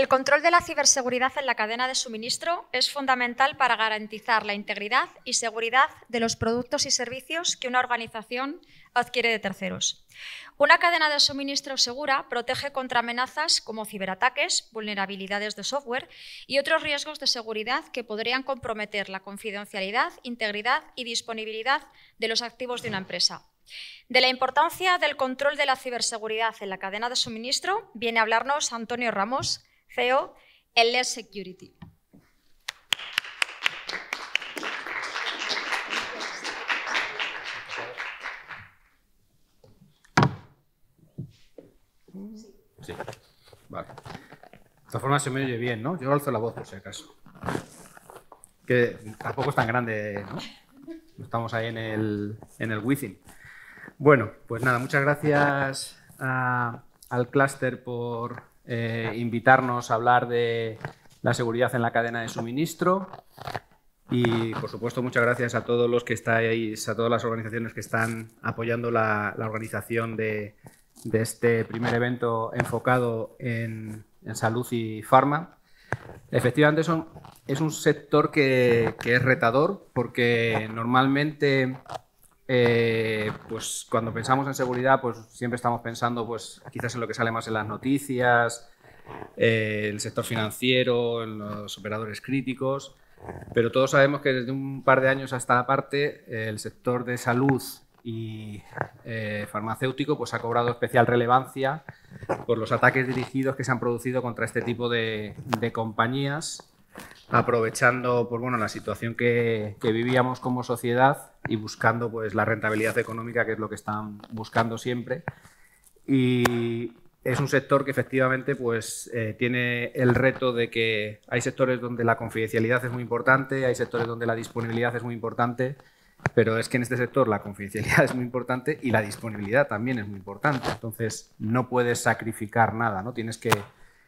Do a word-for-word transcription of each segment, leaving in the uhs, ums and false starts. El control de la ciberseguridad en la cadena de suministro es fundamental para garantizar la integridad y seguridad de los productos y servicios que una organización adquiere de terceros. Una cadena de suministro segura protege contra amenazas como ciberataques, vulnerabilidades de software y otros riesgos de seguridad que podrían comprometer la confidencialidad, integridad y disponibilidad de los activos de una empresa. De la importancia del control de la ciberseguridad en la cadena de suministro viene a hablarnos Antonio Ramos Feo, en L E D Security. Sí. Vale. De esta forma se me oye bien, ¿no? Yo alzo la voz por si acaso. Que tampoco es tan grande, ¿no? Estamos ahí en el, en el Within. Bueno, pues nada, muchas gracias a, al clúster por eh, invitarnos a hablar de la seguridad en la cadena de suministro y, por supuesto, muchas gracias a todos los que estáis, a todas las organizaciones que están apoyando la, la organización de, de este primer evento enfocado en, en salud y farma. Efectivamente, son, es un sector que, que es retador porque normalmente eh, pues cuando pensamos en seguridad pues siempre estamos pensando pues, quizás en lo que sale más en las noticias, eh, el sector financiero, en los operadores críticos, pero todos sabemos que desde un par de años hasta la parte eh, el sector de salud y eh, farmacéutico pues ha cobrado especial relevancia por los ataques dirigidos que se han producido contra este tipo de, de compañías, aprovechando pues, bueno, la situación que, que vivíamos como sociedad y buscando pues, la rentabilidad económica, que es lo que están buscando siempre. Y es un sector que efectivamente pues, eh, tiene el reto de que hay sectores donde la confidencialidad es muy importante, hay sectores donde la disponibilidad es muy importante, pero es que en este sector la confidencialidad es muy importante y la disponibilidad también es muy importante. Entonces, no puedes sacrificar nada, ¿no? Tienes que,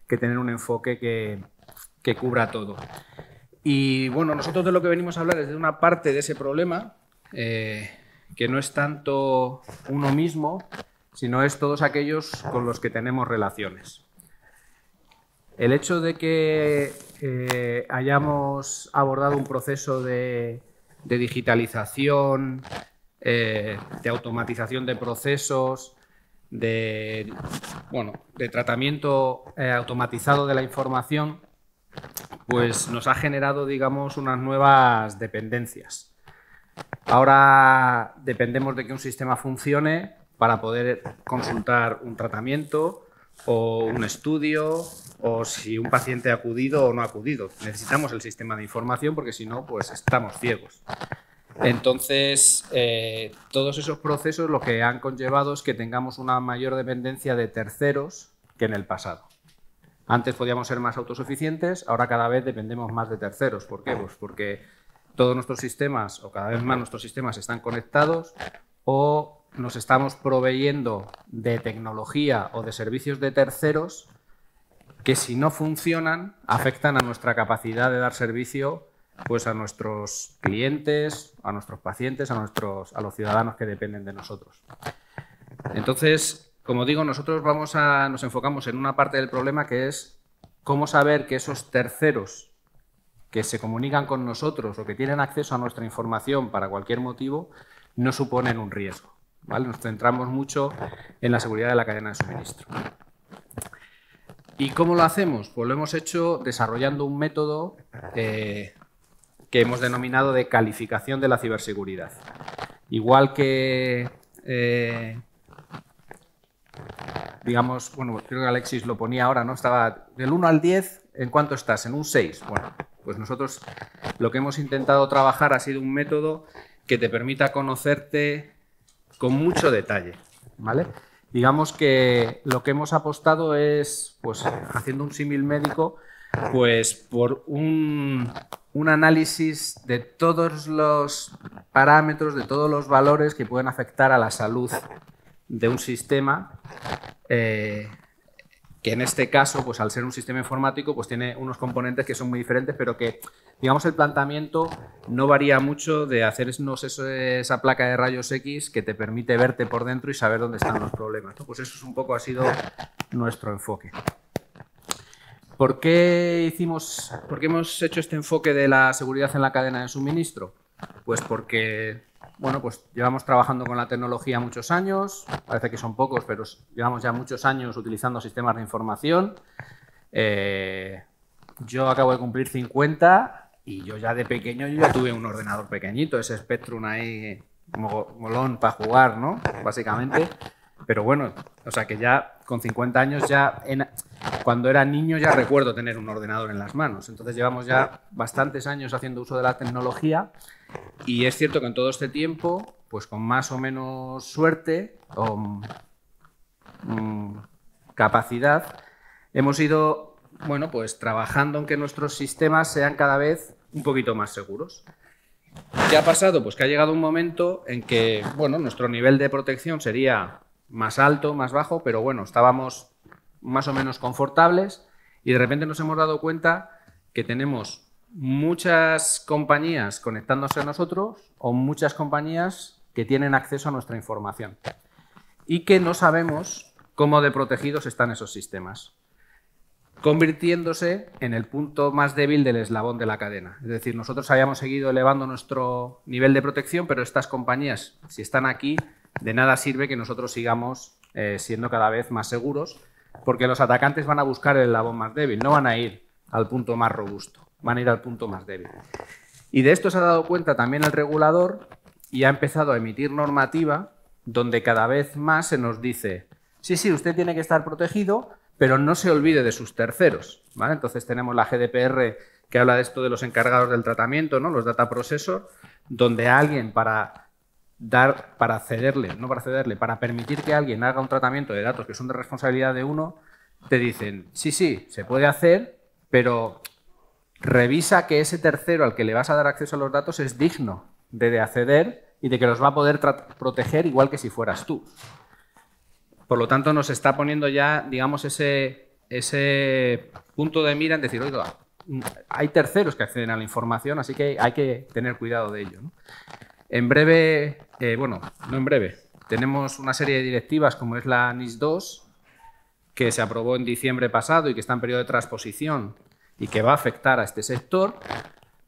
que tener un enfoque que, que cubra todo. Y bueno, nosotros de lo que venimos a hablar es de una parte de ese problema, eh, que no es tanto uno mismo, sino es todos aquellos con los que tenemos relaciones. El hecho de que eh, hayamos abordado un proceso de... de digitalización, eh, de automatización de procesos, de, bueno, de tratamiento eh, automatizado de la información, pues nos ha generado, digamos, unas nuevas dependencias. Ahora dependemos de que un sistema funcione para poder consultar un tratamiento o un estudio, o si un paciente ha acudido o no ha acudido. Necesitamos el sistema de información porque si no, pues estamos ciegos. Entonces, eh, todos esos procesos lo que han conllevado es que tengamos una mayor dependencia de terceros que en el pasado. Antes podíamos ser más autosuficientes, ahora cada vez dependemos más de terceros. ¿Por qué? Pues porque todos nuestros sistemas, o cada vez más nuestros sistemas, están conectados o nos estamos proveyendo de tecnología o de servicios de terceros que si no funcionan, afectan a nuestra capacidad de dar servicio pues, a nuestros clientes, a nuestros pacientes, a, nuestros, a los ciudadanos que dependen de nosotros. Entonces, como digo, nosotros vamos a, nos enfocamos en una parte del problema que es cómo saber que esos terceros que se comunican con nosotros o que tienen acceso a nuestra información para cualquier motivo, no suponen un riesgo, ¿vale? Nos centramos mucho en la seguridad de la cadena de suministro. ¿Y cómo lo hacemos? Pues lo hemos hecho desarrollando un método eh, que hemos denominado de calificación de la ciberseguridad. Igual que, eh, digamos, bueno, creo que Alexis lo ponía ahora, ¿no? Estaba del uno al diez, ¿en cuánto estás? En un seis. Bueno, pues nosotros lo que hemos intentado trabajar ha sido un método que te permita conocerte con mucho detalle, ¿vale? Digamos que lo que hemos apostado es, pues, haciendo un símil médico, pues por un, un análisis de todos los parámetros, de todos los valores que pueden afectar a la salud de un sistema, eh, que en este caso, pues al ser un sistema informático, pues tiene unos componentes que son muy diferentes, pero que, digamos, el planteamiento no varía mucho de hacernos eso, esa placa de rayos equis que te permite verte por dentro y saber dónde están los problemas, ¿no? Pues eso es un poco ha sido nuestro enfoque. ¿Por qué hicimos, por qué hemos hecho este enfoque de la seguridad en la cadena de suministro? Pues porque, bueno, pues llevamos trabajando con la tecnología muchos años, parece que son pocos, pero llevamos ya muchos años utilizando sistemas de información. Eh, yo acabo de cumplir cincuenta y yo ya de pequeño yo ya tuve un ordenador pequeñito, ese Spectrum ahí molón para jugar, ¿no? Básicamente. Pero bueno, o sea que ya con cincuenta años, ya en, cuando era niño ya recuerdo tener un ordenador en las manos. Entonces llevamos ya bastantes años haciendo uso de la tecnología y es cierto que en todo este tiempo, pues con más o menos suerte o mm, capacidad, hemos ido, bueno, pues trabajando en que nuestros sistemas sean cada vez un poquito más seguros. ¿Qué ha pasado? Pues que ha llegado un momento en que, bueno, nuestro nivel de protección sería más alto, más bajo, pero bueno, estábamos más o menos confortables y de repente nos hemos dado cuenta que tenemos muchas compañías conectándose a nosotros o muchas compañías que tienen acceso a nuestra información y que no sabemos cómo de protegidos están esos sistemas, convirtiéndose en el punto más débil del eslabón de la cadena. Es decir, nosotros habíamos seguido elevando nuestro nivel de protección, pero estas compañías, si están aquí, de nada sirve que nosotros sigamos eh, siendo cada vez más seguros, porque los atacantes van a buscar el eslabón más débil, no van a ir al punto más robusto, van a ir al punto más débil. Y de esto se ha dado cuenta también el regulador y ha empezado a emitir normativa donde cada vez más se nos dice, sí, sí, usted tiene que estar protegido, pero no se olvide de sus terceros, ¿vale? Entonces tenemos la G D P R que habla de esto de los encargados del tratamiento, ¿no? Los data processors, donde alguien para... dar para cederle, no para cederle, para permitir que alguien haga un tratamiento de datos que son de responsabilidad de uno, te dicen, sí, sí, se puede hacer, pero revisa que ese tercero al que le vas a dar acceso a los datos es digno de acceder y de que los va a poder proteger igual que si fueras tú. Por lo tanto, nos está poniendo ya, digamos, ese, ese punto de mira en decir, oiga, hay terceros que acceden a la información, así que hay que tener cuidado de ello, ¿no? En breve, eh, bueno, no en breve, tenemos una serie de directivas como es la NIS dos, que se aprobó en diciembre pasado y que está en periodo de transposición y que va a afectar a este sector,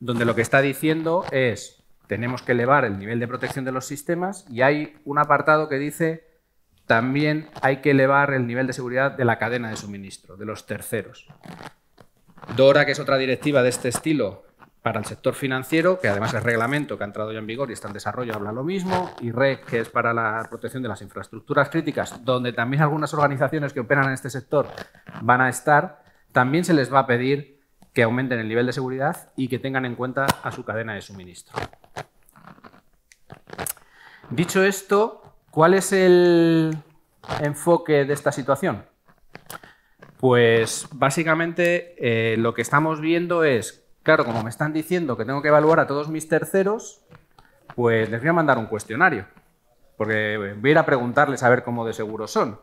donde lo que está diciendo es, tenemos que elevar el nivel de protección de los sistemas y hay un apartado que dice, también hay que elevar el nivel de seguridad de la cadena de suministro, de los terceros. DORA, que es otra directiva de este estilo, para el sector financiero, que además es reglamento que ha entrado ya en vigor y está en desarrollo, habla lo mismo, y REC, que es para la protección de las infraestructuras críticas, donde también algunas organizaciones que operan en este sector van a estar, también se les va a pedir que aumenten el nivel de seguridad y que tengan en cuenta a su cadena de suministro. Dicho esto, ¿cuál es el enfoque de esta situación? Pues básicamente eh, lo que estamos viendo es, claro, como me están diciendo que tengo que evaluar a todos mis terceros, pues les voy a mandar un cuestionario, porque voy a ir a preguntarles a ver cómo de seguros son.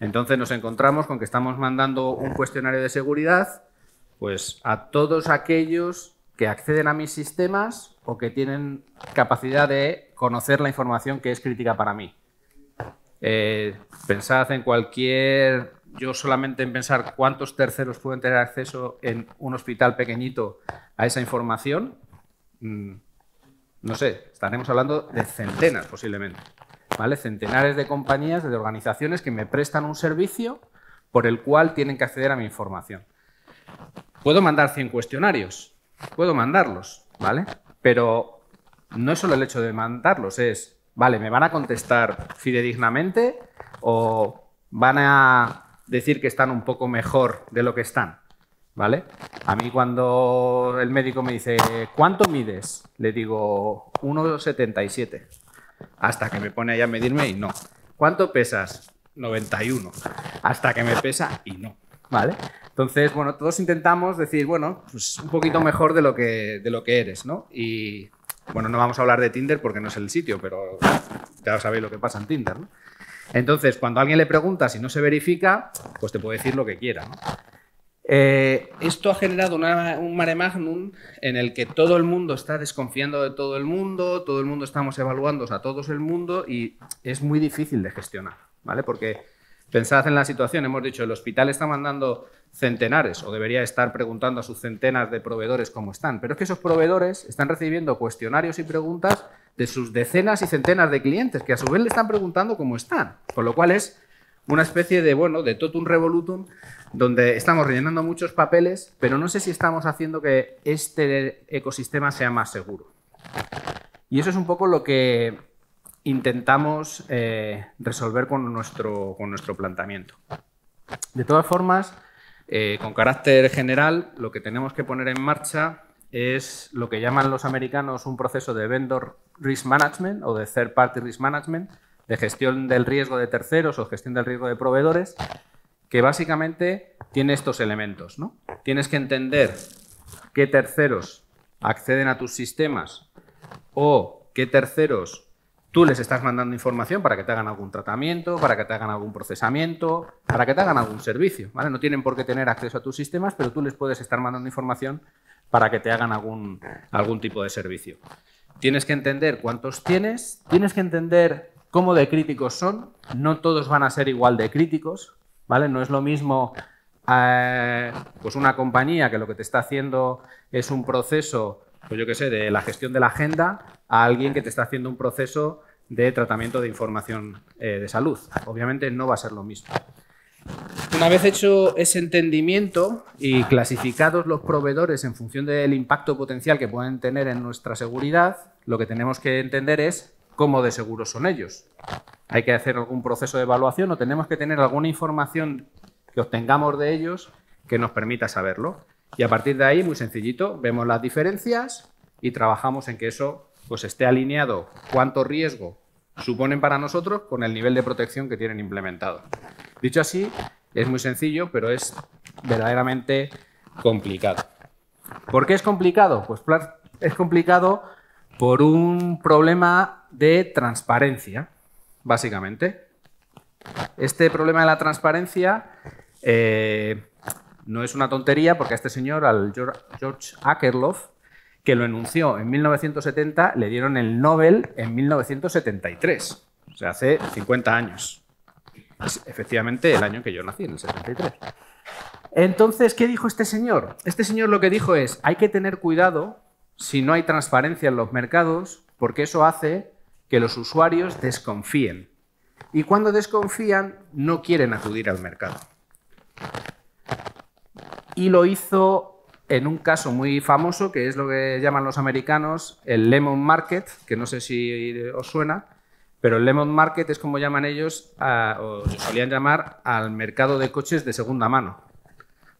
Entonces nos encontramos con que estamos mandando un cuestionario de seguridad pues, a todos aquellos que acceden a mis sistemas o que tienen capacidad de conocer la información que es crítica para mí. Eh, pensad en cualquier... Yo solamente en pensar cuántos terceros pueden tener acceso en un hospital pequeñito a esa información, no sé, estaremos hablando de centenas posiblemente, ¿vale? Centenares de compañías, de organizaciones que me prestan un servicio por el cual tienen que acceder a mi información. Puedo mandar cien cuestionarios, puedo mandarlos, ¿vale? Pero no es solo el hecho de mandarlos, es, vale, ¿me van a contestar fidedignamente o van a decir que están un poco mejor de lo que están, ¿vale? A mí cuando el médico me dice, ¿cuánto mides? Le digo, uno setenta y siete. Hasta que me pone allá a medirme y no. ¿Cuánto pesas? noventa y uno. Hasta que me pesa y no, ¿vale? Entonces, bueno, todos intentamos decir, bueno, pues un poquito mejor de lo que, de lo que eres, ¿no? Y, bueno, no vamos a hablar de Tinder porque no es el sitio, pero ya sabéis lo que pasa en Tinder, ¿no? Entonces, cuando alguien le pregunta si no se verifica, pues te puede decir lo que quiera, ¿no? Eh, esto ha generado una, un mare magnum en el que todo el mundo está desconfiando de todo el mundo, todo el mundo estamos evaluando a todos el mundo y es muy difícil de gestionar, ¿vale? Porque Pensad en la situación, hemos dicho, el hospital está mandando centenares o debería estar preguntando a sus centenas de proveedores cómo están, pero es que esos proveedores están recibiendo cuestionarios y preguntas de sus decenas y centenas de clientes que a su vez le están preguntando cómo están, con lo cual es una especie de, bueno, de totum revolutum donde estamos rellenando muchos papeles, pero no sé si estamos haciendo que este ecosistema sea más seguro. Y eso es un poco lo que intentamos eh, resolver con nuestro, con nuestro planteamiento. De todas formas, eh, con carácter general, lo que tenemos que poner en marcha es lo que llaman los americanos un proceso de vendor risk management o de third party risk management, de gestión del riesgo de terceros o gestión del riesgo de proveedores, que básicamente tiene estos elementos, ¿no? Tienes que entender qué terceros acceden a tus sistemas o qué terceros tú les estás mandando información para que te hagan algún tratamiento, para que te hagan algún procesamiento, para que te hagan algún servicio, ¿vale? No tienen por qué tener acceso a tus sistemas, pero tú les puedes estar mandando información para que te hagan algún, algún tipo de servicio. Tienes que entender cuántos tienes, tienes que entender cómo de críticos son, no todos van a ser igual de críticos, ¿vale? No es lo mismo eh, pues una compañía que lo que te está haciendo es un proceso, pues yo qué sé, de la gestión de la agenda, a alguien que te está haciendo un proceso de tratamiento de información eh, de salud. Obviamente no va a ser lo mismo. Una vez hecho ese entendimiento y clasificados los proveedores en función del impacto potencial que pueden tener en nuestra seguridad, lo que tenemos que entender es cómo de seguros son ellos. Hay que hacer algún proceso de evaluación o tenemos que tener alguna información que obtengamos de ellos que nos permita saberlo. Y a partir de ahí, muy sencillito, vemos las diferencias y trabajamos en que eso pues, esté alineado cuánto riesgo suponen para nosotros con el nivel de protección que tienen implementado. Dicho así, es muy sencillo, pero es verdaderamente complicado. ¿Por qué es complicado? Pues es complicado por un problema de transparencia, básicamente. Este problema de la transparencia... Eh, No es una tontería porque a este señor, al George Akerlof, que lo enunció en mil novecientos setenta, le dieron el Nobel en mil novecientos setenta y tres, o sea, hace cincuenta años. Es efectivamente el año en que yo nací, en el setenta y tres. Entonces, ¿qué dijo este señor? Este señor lo que dijo es, hay que tener cuidado si no hay transparencia en los mercados, porque eso hace que los usuarios desconfíen. Y cuando desconfían, no quieren acudir al mercado. Y lo hizo en un caso muy famoso, que es lo que llaman los americanos el Lemon Market, que no sé si os suena, pero el Lemon Market es como llaman ellos, a, o solían llamar al mercado de coches de segunda mano.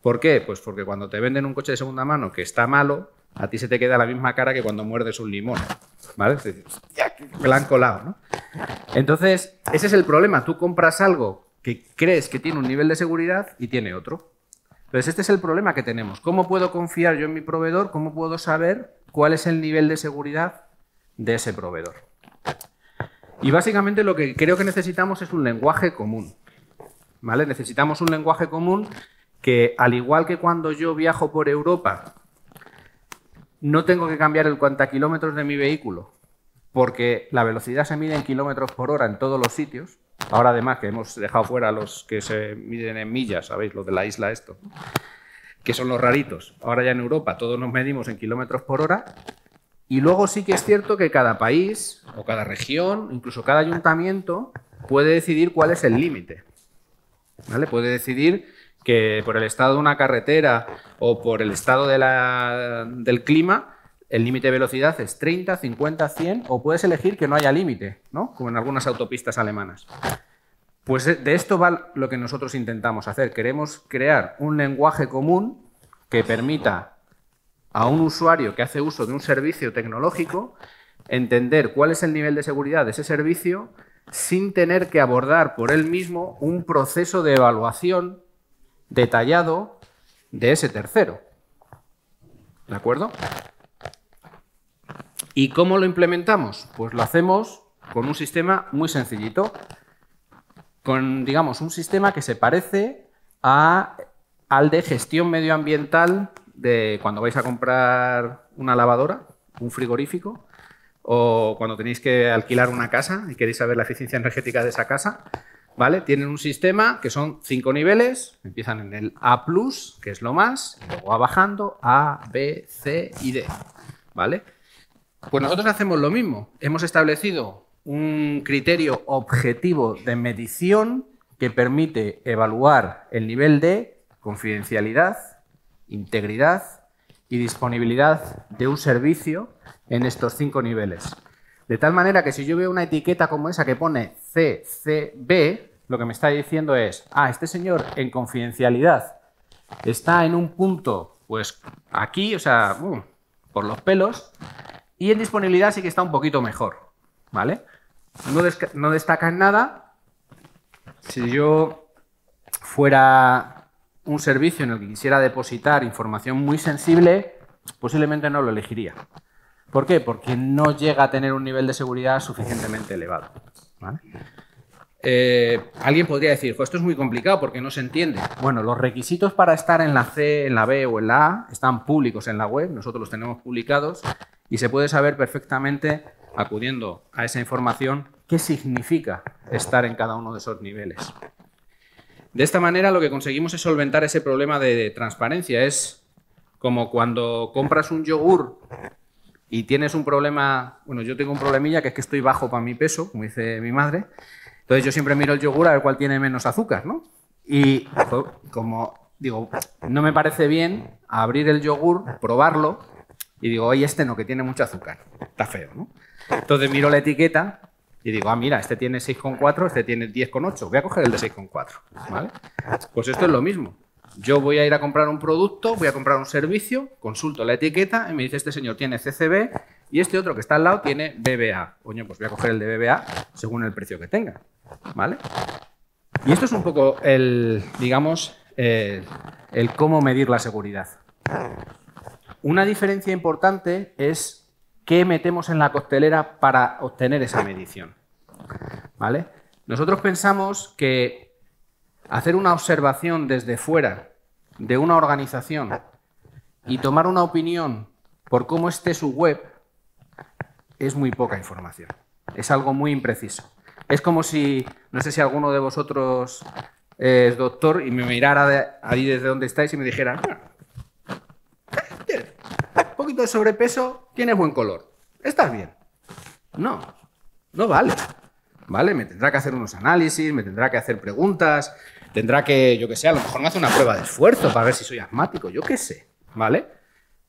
¿Por qué? Pues porque cuando te venden un coche de segunda mano que está malo, a ti se te queda la misma cara que cuando muerdes un limón, ¿vale? Es decir, hostia, me la han colado, ¿no? Entonces, ese es el problema. Tú compras algo que crees que tiene un nivel de seguridad y tiene otro. Entonces, este es el problema que tenemos. ¿Cómo puedo confiar yo en mi proveedor? ¿Cómo puedo saber cuál es el nivel de seguridad de ese proveedor? Y básicamente lo que creo que necesitamos es un lenguaje común, ¿vale? Necesitamos un lenguaje común que, al igual que cuando yo viajo por Europa, no tengo que cambiar el cuantakilómetros de mi vehículo, porque la velocidad se mide en kilómetros por hora en todos los sitios. Ahora, además, que hemos dejado fuera los que se miden en millas, ¿sabéis? Los de la isla esto, que son los raritos. Ahora ya en Europa todos nos medimos en kilómetros por hora. Y luego sí que es cierto que cada país o cada región, incluso cada ayuntamiento, puede decidir cuál es el límite, ¿vale? Puede decidir que por el estado de una carretera o por el estado de la, del clima, el límite de velocidad es treinta, cincuenta, cien, o puedes elegir que no haya límite, ¿no? Como en algunas autopistas alemanas. Pues de esto va lo que nosotros intentamos hacer. Queremos crear un lenguaje común que permita a un usuario que hace uso de un servicio tecnológico entender cuál es el nivel de seguridad de ese servicio sin tener que abordar por él mismo un proceso de evaluación detallado de ese tercero. ¿De acuerdo? ¿Y cómo lo implementamos? Pues lo hacemos con un sistema muy sencillito, con, digamos, un sistema que se parece a, al de gestión medioambiental de cuando vais a comprar una lavadora, un frigorífico, o cuando tenéis que alquilar una casa y queréis saber la eficiencia energética de esa casa, ¿vale? Tienen un sistema que son cinco niveles, empiezan en el A plus, que es lo más, y luego va bajando A, B, C y D, ¿vale? Pues nosotros hacemos lo mismo. Hemos establecido un criterio objetivo de medición que permite evaluar el nivel de confidencialidad, integridad y disponibilidad de un servicio en estos cinco niveles. De tal manera que si yo veo una etiqueta como esa que pone C C B, lo que me está diciendo es, ah, este señor en confidencialidad está en un punto, pues aquí, o sea, uh, por los pelos, y en disponibilidad sí que está un poquito mejor, ¿vale? No, no destaca en nada. Si yo fuera un servicio en el que quisiera depositar información muy sensible, posiblemente no lo elegiría. ¿Por qué? Porque no llega a tener un nivel de seguridad suficientemente elevado, ¿vale? Eh, alguien podría decir, pues esto es muy complicado porque no se entiende. Bueno, los requisitos para estar en la C, en la B o en la A están públicos en la web, nosotros los tenemos publicados y se puede saber perfectamente, acudiendo a esa información, qué significa estar en cada uno de esos niveles. De esta manera lo que conseguimos es solventar ese problema de transparencia. Es como cuando compras un yogur y tienes un problema, bueno, yo tengo un problemilla que es que estoy bajo para mi peso, como dice mi madre, entonces yo siempre miro el yogur a ver cuál tiene menos azúcar, ¿no? Y como digo, no me parece bien abrir el yogur, probarlo y digo, oye, este no, que tiene mucho azúcar, está feo, ¿no? Entonces miro la etiqueta y digo, ah, mira, este tiene seis coma cuatro, este tiene diez coma ocho, voy a coger el de seis coma cuatro, ¿vale? Pues esto es lo mismo. Yo voy a ir a comprar un producto, voy a comprar un servicio, consulto la etiqueta y me dice, este señor tiene C C B y este otro que está al lado tiene B B A. Oye, pues voy a coger el de B B A según el precio que tenga, ¿vale? Y esto es un poco el, digamos, el, el cómo medir la seguridad. Una diferencia importante es qué metemos en la coctelera para obtener esa medición, ¿vale? Nosotros pensamos que hacer una observación desde fuera de una organización y tomar una opinión por cómo esté su web es muy poca información. Es algo muy impreciso. Es como si, no sé si alguno de vosotros es doctor y me mirara de ahí desde donde estáis y me dijera, un poquito de sobrepeso, tienes buen color, estás bien. No, no vale. ¿Vale? Me tendrá que hacer unos análisis, me tendrá que hacer preguntas, tendrá que, yo qué sé, a lo mejor me hace una prueba de esfuerzo para ver si soy asmático, yo qué sé, ¿vale?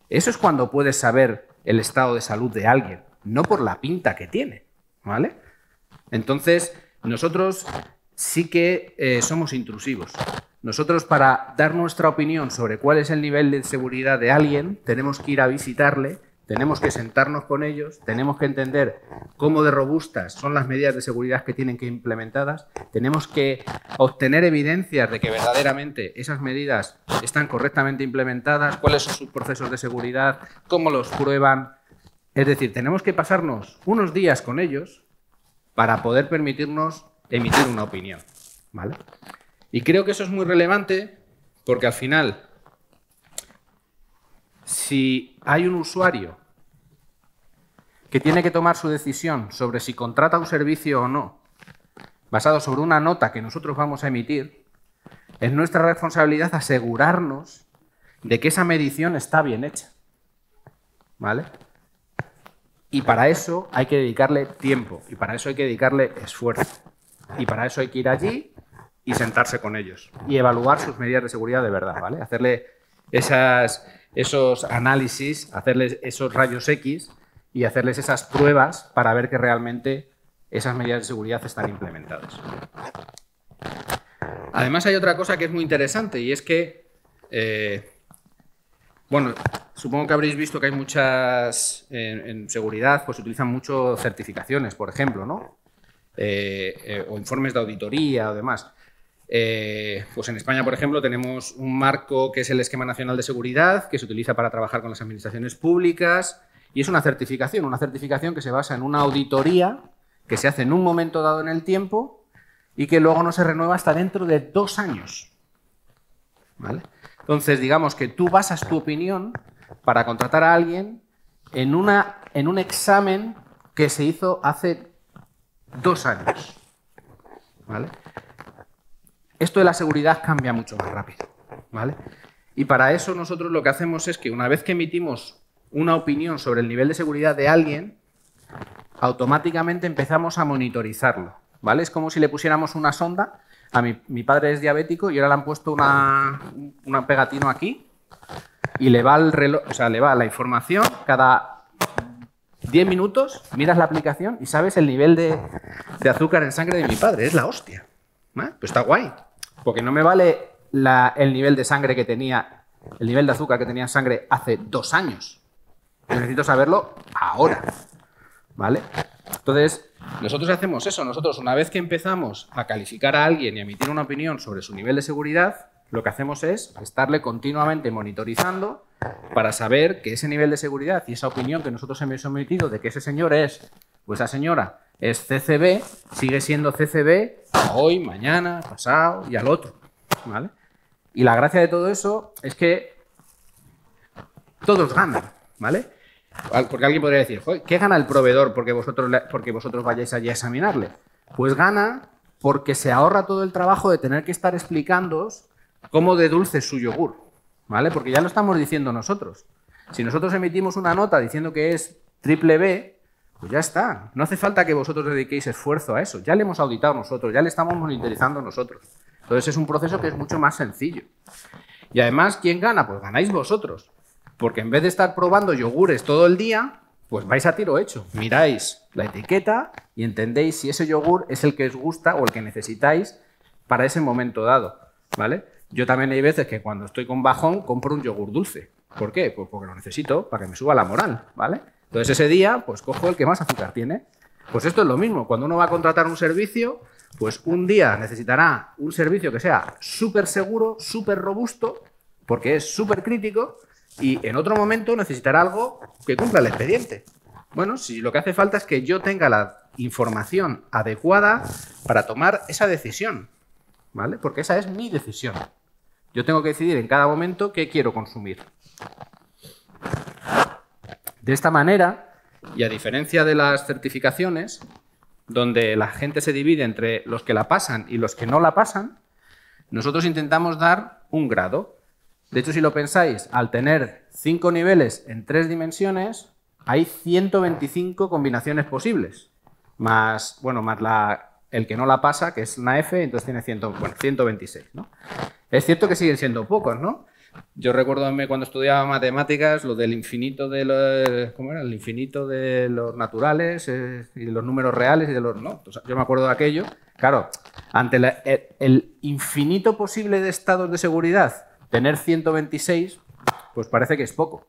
Eso es cuando puedes saber el estado de salud de alguien, no por la pinta que tiene, ¿vale? Entonces, nosotros sí que eh, somos intrusivos. Nosotros, para dar nuestra opinión sobre cuál es el nivel de seguridad de alguien, tenemos que ir a visitarle, tenemos que sentarnos con ellos, tenemos que entender cómo de robustas son las medidas de seguridad que tienen que ser implementadas, tenemos que obtener evidencias de que verdaderamente esas medidas están correctamente implementadas, cuáles son sus procesos de seguridad, cómo los prueban. Es decir, tenemos que pasarnos unos días con ellos para poder permitirnos emitir una opinión, ¿vale? Y creo que eso es muy relevante porque al final, si hay un usuario que tiene que tomar su decisión sobre si contrata un servicio o no, basado sobre una nota que nosotros vamos a emitir, es nuestra responsabilidad asegurarnos de que esa medición está bien hecha, ¿vale? Y para eso hay que dedicarle tiempo, y para eso hay que dedicarle esfuerzo, y para eso hay que ir allí y sentarse con ellos, y evaluar sus medidas de seguridad de verdad, ¿vale? Hacerle esas... esos análisis, hacerles esos rayos X y hacerles esas pruebas para ver que realmente esas medidas de seguridad están implementadas. Además hay otra cosa que es muy interesante y es que, eh, bueno, supongo que habréis visto que hay muchas, en, en seguridad, pues se utilizan mucho certificaciones, por ejemplo, ¿no? Eh, eh, o informes de auditoría o demás. Eh, pues en España, por ejemplo, tenemos un marco que es el Esquema Nacional de Seguridad, que se utiliza para trabajar con las administraciones públicas y es una certificación, una certificación que se basa en una auditoría que se hace en un momento dado en el tiempo y que luego no se renueva hasta dentro de dos años, ¿vale? Entonces, digamos que tú basas tu opinión para contratar a alguien en, una, en un examen que se hizo hace dos años, ¿vale? esto de la seguridad cambia mucho más rápido, ¿vale? Y para eso nosotros lo que hacemos es que una vez que emitimos una opinión sobre el nivel de seguridad de alguien, automáticamente empezamos a monitorizarlo, ¿vale? Es como si le pusiéramos una sonda. A mi, mi padre es diabético y ahora le han puesto una, una pegatino aquí y le va el reloj, o sea, le va la información cada diez minutos, miras la aplicación y sabes el nivel de, de azúcar en sangre de mi padre. Es la hostia, ¿eh? Pues está guay, porque no me vale la, el nivel de sangre que tenía, el nivel de azúcar que tenía en sangre hace dos años. Yo necesito saberlo ahora, ¿vale? Entonces, nosotros hacemos eso. Nosotros, una vez que empezamos a calificar a alguien y a emitir una opinión sobre su nivel de seguridad, lo que hacemos es estarle continuamente monitorizando para saber que ese nivel de seguridad y esa opinión que nosotros hemos emitido de que ese señor es, o esa señora es C C B, sigue siendo C C B hoy, mañana, pasado y al otro, ¿vale? Y la gracia de todo eso es que todos ganan, ¿vale? Porque alguien podría decir, joder, ¿qué gana el proveedor porque vosotros, porque vosotros vayáis allí a examinarle? Pues gana porque se ahorra todo el trabajo de tener que estar explicándoos cómo de dulce es su yogur, ¿vale? Porque ya lo estamos diciendo nosotros. Si nosotros emitimos una nota diciendo que es triple B, pues ya está. No hace falta que vosotros dediquéis esfuerzo a eso. Ya le hemos auditado nosotros, ya le estamos monitorizando nosotros. Entonces es un proceso que es mucho más sencillo. Y además, ¿quién gana? Pues ganáis vosotros. Porque en vez de estar probando yogures todo el día, pues vais a tiro hecho. Miráis la etiqueta y entendéis si ese yogur es el que os gusta o el que necesitáis para ese momento dado, ¿vale? Yo también hay veces que cuando estoy con bajón compro un yogur dulce. ¿Por qué? Pues porque lo necesito para que me suba la moral, ¿vale? Entonces ese día, pues cojo el que más azúcar tiene. Pues esto es lo mismo. Cuando uno va a contratar un servicio, pues un día necesitará un servicio que sea súper seguro, súper robusto, porque es súper crítico. Y en otro momento necesitará algo que cumpla el expediente. Bueno, si lo que hace falta es que yo tenga la información adecuada para tomar esa decisión, ¿vale? Porque esa es mi decisión. Yo tengo que decidir en cada momento qué quiero consumir. De esta manera, y a diferencia de las certificaciones, donde la gente se divide entre los que la pasan y los que no la pasan, nosotros intentamos dar un grado. De hecho, si lo pensáis, al tener cinco niveles en tres dimensiones, hay ciento veinticinco combinaciones posibles. Más, bueno, más la, el que no la pasa, que es una F, entonces tiene cien, bueno, ciento veintiséis, ¿no? Es cierto que siguen siendo pocos, ¿no? Yo recuerdo cuando estudiaba matemáticas, lo del infinito de los, ¿cómo era? El infinito de los naturales eh, y de los números reales y de los... no. Entonces, yo me acuerdo de aquello. Claro, ante la, el, el infinito posible de estados de seguridad, tener ciento veintiséis, pues parece que es poco,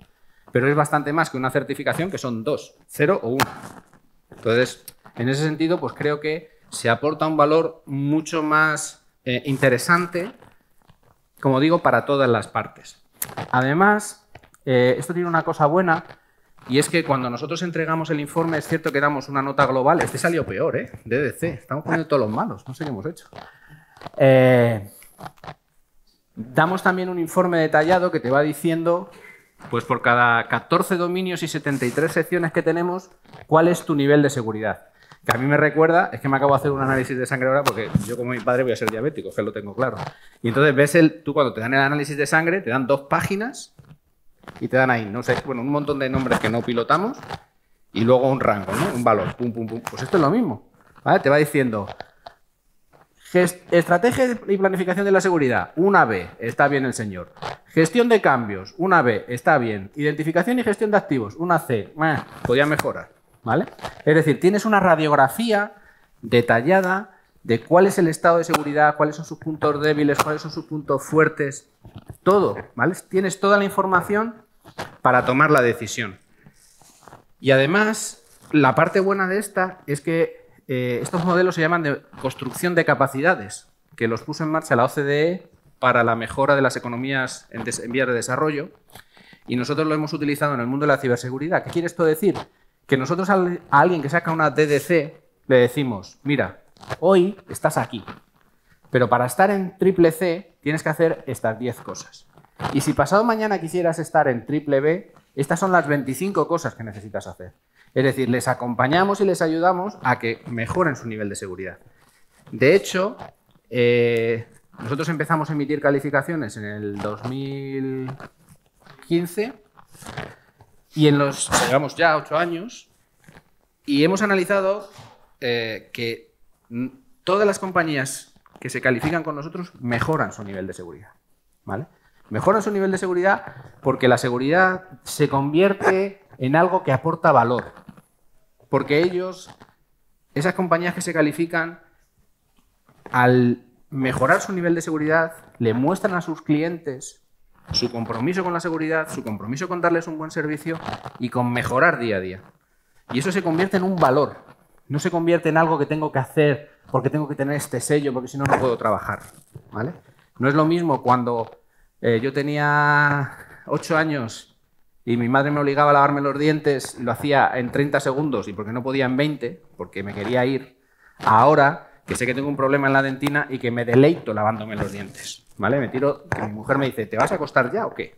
pero es bastante más que una certificación que son dos, cero o uno. Entonces, en ese sentido, pues creo que se aporta un valor mucho más eh, interesante, como digo, para todas las partes. Además, eh, esto tiene una cosa buena, y es que cuando nosotros entregamos el informe, es cierto que damos una nota global. Este salió peor, ¿eh? D D C, estamos poniendo todos los malos, no sé qué hemos hecho. Eh... Damos también un informe detallado que te va diciendo, pues por cada catorce dominios y setenta y tres secciones que tenemos, cuál es tu nivel de seguridad. Que a mí me recuerda, es que me acabo de hacer un análisis de sangre ahora porque yo como mi padre voy a ser diabético, que lo tengo claro. Y entonces ves el, tú cuando te dan el análisis de sangre, te dan dos páginas y te dan ahí, no sé, bueno, un montón de nombres que no pilotamos y luego un rango, ¿no? Un valor, pum, pum, pum. Pues esto es lo mismo, ¿vale? Te va diciendo... Estrategia y planificación de la seguridad, una B, está bien el señor. Gestión de cambios, una B, está bien. Identificación y gestión de activos, una C, meh, podía mejorar, ¿vale? Es decir, tienes una radiografía detallada de cuál es el estado de seguridad, cuáles son sus puntos débiles, cuáles son sus puntos fuertes, todo, ¿vale? Tienes toda la información para tomar la decisión. Y además, la parte buena de esta es que Eh, estos modelos se llaman de construcción de capacidades, que los puso en marcha la O C D E para la mejora de las economías en, en vías de desarrollo, y nosotros lo hemos utilizado en el mundo de la ciberseguridad. ¿Qué quiere esto decir? Que nosotros al, a alguien que saca una D D C le decimos, mira, hoy estás aquí, pero para estar en triple C tienes que hacer estas diez cosas. Y si pasado mañana quisieras estar en triple B, estas son las veinticinco cosas que necesitas hacer. Es decir, les acompañamos y les ayudamos a que mejoren su nivel de seguridad. De hecho, eh, Nosotros empezamos a emitir calificaciones en el dos mil quince y en los, digamos, ya ocho años, y hemos analizado eh, que todas las compañías que se califican con nosotros mejoran su nivel de seguridad, ¿vale? Mejoran su nivel de seguridad porque la seguridad se convierte en algo que aporta valor, porque ellos, esas compañías que se califican, al mejorar su nivel de seguridad, le muestran a sus clientes su compromiso con la seguridad, su compromiso con darles un buen servicio y con mejorar día a día. Y eso se convierte en un valor, no se convierte en algo que tengo que hacer porque tengo que tener este sello, porque si no, no puedo trabajar, ¿vale? No es lo mismo cuando eh, yo tenía ocho años y mi madre me obligaba a lavarme los dientes, lo hacía en treinta segundos y porque no podía en veinte, porque me quería ir, ahora que sé que tengo un problema en la dentina y que me deleito lavándome los dientes, ¿vale? Me tiro, que mi mujer me dice, ¿te vas a acostar ya o qué?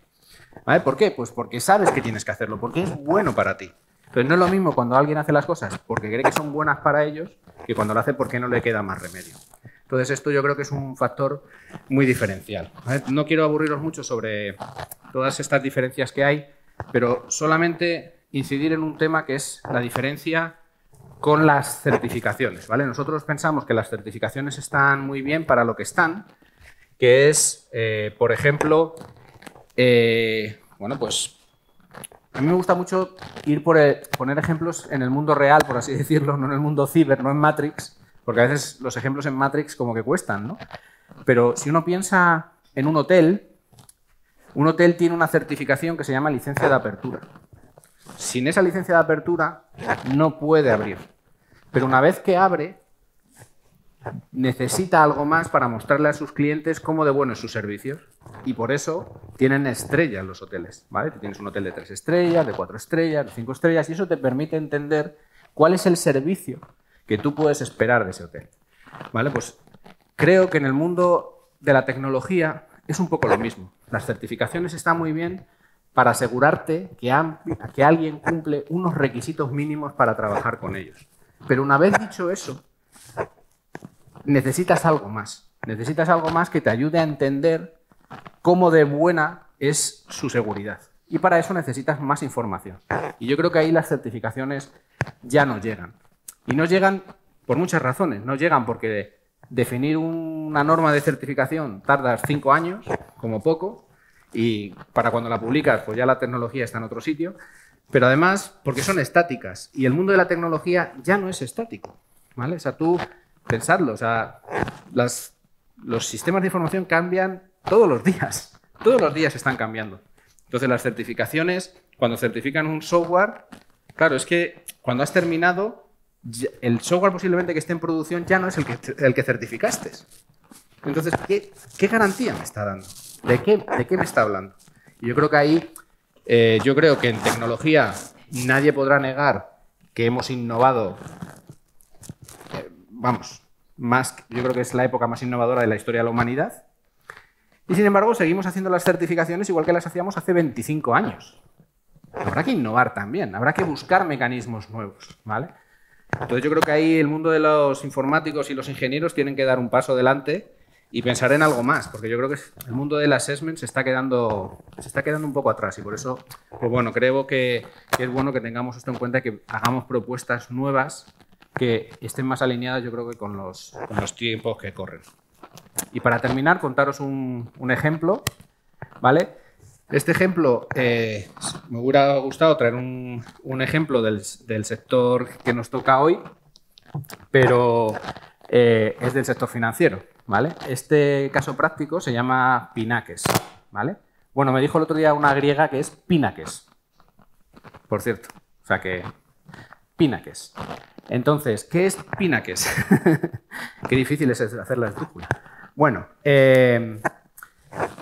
¿Vale? ¿Por qué? Pues porque sabes que tienes que hacerlo, porque es bueno para ti. Entonces no es lo mismo cuando alguien hace las cosas porque cree que son buenas para ellos que cuando lo hace porque no le queda más remedio. Entonces esto yo creo que es un factor muy diferencial, ¿vale? No quiero aburriros mucho sobre todas estas diferencias que hay, pero solamente incidir en un tema que es la diferencia con las certificaciones, ¿vale? Nosotros pensamos que las certificaciones están muy bien para lo que están, que es, eh, por ejemplo, eh, bueno, pues a mí me gusta mucho ir por el, poner ejemplos en el mundo real, por así decirlo, no en el mundo ciber, no en Matrix, porque a veces los ejemplos en Matrix como que cuestan, ¿no? Pero si uno piensa en un hotel, un hotel tiene una certificación que se llama licencia de apertura. Sin esa licencia de apertura no puede abrir, pero una vez que abre necesita algo más para mostrarle a sus clientes cómo de bueno es su servicio, y por eso tienen estrellas los hoteles, ¿vale? Tienes un hotel de tres estrellas, de cuatro estrellas, de cinco estrellas, y eso te permite entender cuál es el servicio que tú puedes esperar de ese hotel, ¿vale? Pues creo que en el mundo de la tecnología es un poco lo mismo. Las certificaciones están muy bien para asegurarte que, que alguien cumple unos requisitos mínimos para trabajar con ellos. Pero una vez dicho eso, necesitas algo más. Necesitas algo más que te ayude a entender cómo de buena es su seguridad. Y para eso necesitas más información. Y yo creo que ahí las certificaciones ya no llegan. Y no llegan por muchas razones. No llegan porque definir una norma de certificación tardas cinco años, como poco, y para cuando la publicas, pues ya la tecnología está en otro sitio, pero además porque son estáticas, y el mundo de la tecnología ya no es estático, ¿vale? O sea, tú, pensadlo, o sea, las, los sistemas de información cambian todos los días, todos los días están cambiando. Entonces las certificaciones, cuando certifican un software, claro, es que cuando has terminado, el software posiblemente que esté en producción ya no es el que, el que certificaste. Entonces, ¿qué, qué garantía me está dando? ¿De qué, ¿De qué me está hablando? Yo creo que ahí, eh, yo creo que en tecnología nadie podrá negar que hemos innovado, eh, vamos, más, yo creo que es la época más innovadora de la historia de la humanidad, y sin embargo seguimos haciendo las certificaciones igual que las hacíamos hace veinticinco años. Habrá que innovar también, habrá que buscar mecanismos nuevos, ¿vale? Entonces yo creo que ahí el mundo de los informáticos y los ingenieros tienen que dar un paso adelante y pensar en algo más, porque yo creo que el mundo del assessment se está quedando, se está quedando un poco atrás, y por eso, pues bueno, creo que, que es bueno que tengamos esto en cuenta, que hagamos propuestas nuevas que estén más alineadas, yo creo que con los, con los tiempos que corren. Y para terminar, contaros un, un ejemplo, ¿vale? Este ejemplo, eh, me hubiera gustado traer un, un ejemplo del, del sector que nos toca hoy, pero eh, es del sector financiero, ¿vale? Este caso práctico se llama Pínakes, ¿vale? Bueno, me dijo el otro día una griega que es Pínakes, por cierto. O sea que... Pínakes. Entonces, ¿qué es Pínakes? Qué difícil es hacer la esdrújula. Bueno, eh,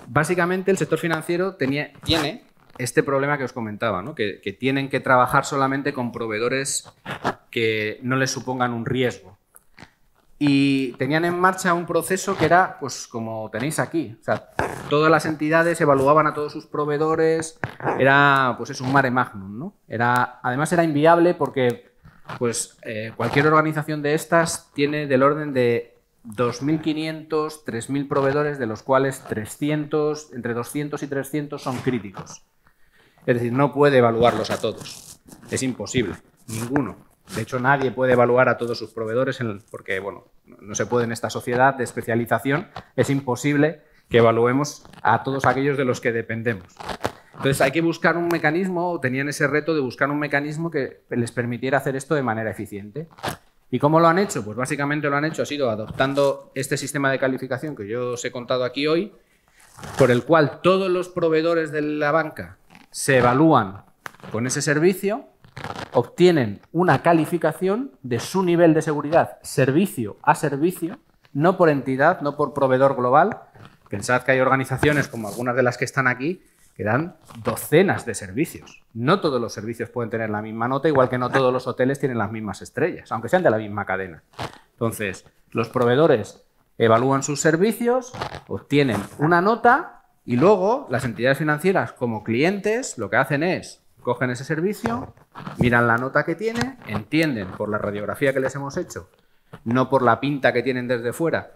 básicamente el sector financiero tenía, tiene este problema que os comentaba, ¿no? Que, que tienen que trabajar solamente con proveedores que no les supongan un riesgo. Y tenían en marcha un proceso que era, pues como tenéis aquí, o sea, todas las entidades evaluaban a todos sus proveedores, era, pues es un mare magnum, ¿no? Era, además era inviable porque, pues, eh, cualquier organización de estas tiene del orden de dos mil quinientos, tres mil proveedores, de los cuales trescientos, entre doscientos y trescientos son críticos. Es decir, no puede evaluarlos a todos. Es imposible. Ninguno. De hecho, nadie puede evaluar a todos sus proveedores en el, porque, bueno, no se puede en esta sociedad de especialización. Es imposible que evaluemos a todos aquellos de los que dependemos. Entonces, hay que buscar un mecanismo, o tenían ese reto de buscar un mecanismo que les permitiera hacer esto de manera eficiente. ¿Y cómo lo han hecho? Pues básicamente lo han hecho ha sido adoptando este sistema de calificación que yo os he contado aquí hoy, por el cual todos los proveedores de la banca se evalúan con ese servicio, obtienen una calificación de su nivel de seguridad, servicio a servicio, no por entidad, no por proveedor global. Pensad que hay organizaciones como algunas de las que están aquí que dan docenas de servicios. No todos los servicios pueden tener la misma nota, igual que no todos los hoteles tienen las mismas estrellas, aunque sean de la misma cadena. Entonces, los proveedores evalúan sus servicios, obtienen una nota y luego las entidades financieras como clientes lo que hacen es cogen ese servicio, miran la nota que tiene, entienden por la radiografía que les hemos hecho, no por la pinta que tienen desde fuera,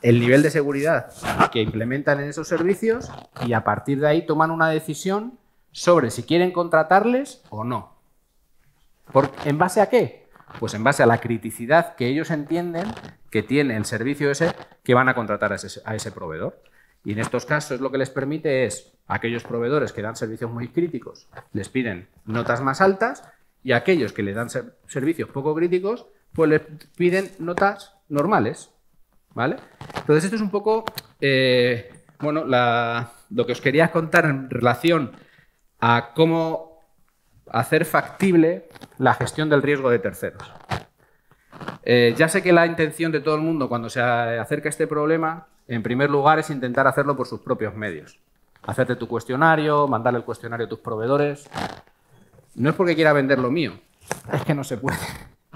el nivel de seguridad que implementan en esos servicios, y a partir de ahí toman una decisión sobre si quieren contratarles o no. ¿Por, ¿En base a qué? Pues en base a la criticidad que ellos entienden que tiene el servicio ese que van a contratar a ese, a ese proveedor. Y en estos casos lo que les permite es, a aquellos proveedores que dan servicios muy críticos les piden notas más altas, y a aquellos que le dan ser, servicios poco críticos pues les piden notas normales. ¿Vale? Entonces, esto es un poco eh, bueno, la, lo que os quería contar en relación a cómo hacer factible la gestión del riesgo de terceros. Eh, ya sé que la intención de todo el mundo cuando se acerca a este problema, en primer lugar, es intentar hacerlo por sus propios medios. Hacerte tu cuestionario, mandarle el cuestionario a tus proveedores. No es porque quiera vender lo mío, es que no se puede.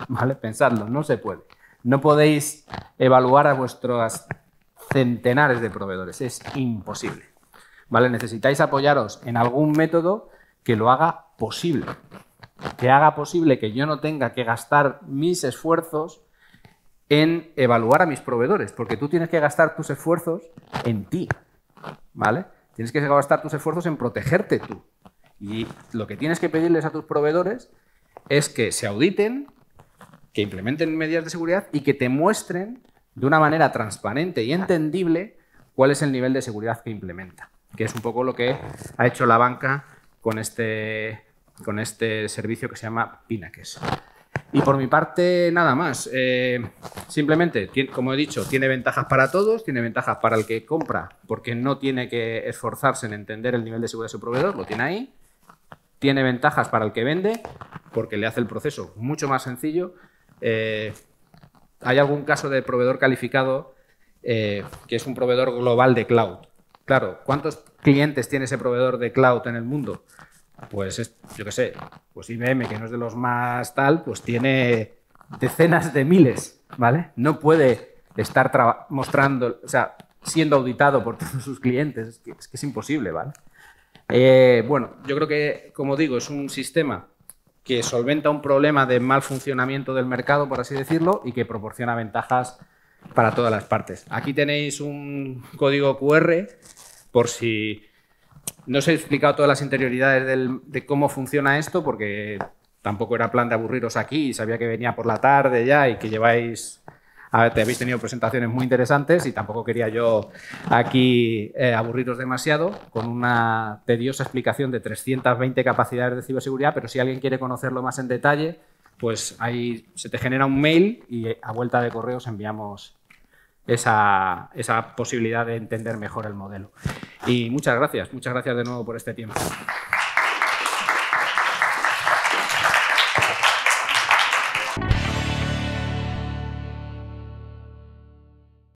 ¿Vale? Pensadlo, no se puede. No podéis evaluar a vuestros centenares de proveedores, es imposible. ¿Vale? Necesitáis apoyaros en algún método que lo haga posible, que haga posible que yo no tenga que gastar mis esfuerzos en evaluar a mis proveedores, porque tú tienes que gastar tus esfuerzos en ti, ¿vale? Tienes que gastar tus esfuerzos en protegerte tú. Y lo que tienes que pedirles a tus proveedores es que se auditen, que implementen medidas de seguridad y que te muestren de una manera transparente y entendible cuál es el nivel de seguridad que implementa, que es un poco lo que ha hecho la banca con este, con este servicio que se llama Pínakes. Y por mi parte, nada más. Eh, simplemente, como he dicho, tiene ventajas para todos, tiene ventajas para el que compra, porque no tiene que esforzarse en entender el nivel de seguridad de su proveedor, lo tiene ahí. Tiene ventajas para el que vende, porque le hace el proceso mucho más sencillo. Eh, hay algún caso de proveedor calificado eh, que es un proveedor global de cloud. Claro, ¿cuántos clientes tiene ese proveedor de cloud en el mundo? Pues es, yo qué sé, pues I B M, que no es de los más tal, pues tiene decenas de miles, ¿vale? No puede estar mostrando, o sea, siendo auditado por todos sus clientes, es que es, que es imposible, ¿vale? Eh, bueno, yo creo que, como digo, es un sistema que solventa un problema de mal funcionamiento del mercado, por así decirlo, y que proporciona ventajas para todas las partes. Aquí tenéis un código Q R por si no os he explicado todas las interioridades del, de cómo funciona esto, porque tampoco era plan de aburriros aquí y sabía que venía por la tarde ya y que lleváis, a ver, te habéis tenido presentaciones muy interesantes y tampoco quería yo aquí eh, aburriros demasiado con una tediosa explicación de trescientas veinte capacidades de ciberseguridad, pero si alguien quiere conocerlo más en detalle, pues ahí se te genera un mail y a vuelta de correos enviamos esa, esa posibilidad de entender mejor el modelo. Y muchas gracias, muchas gracias de nuevo por este tiempo.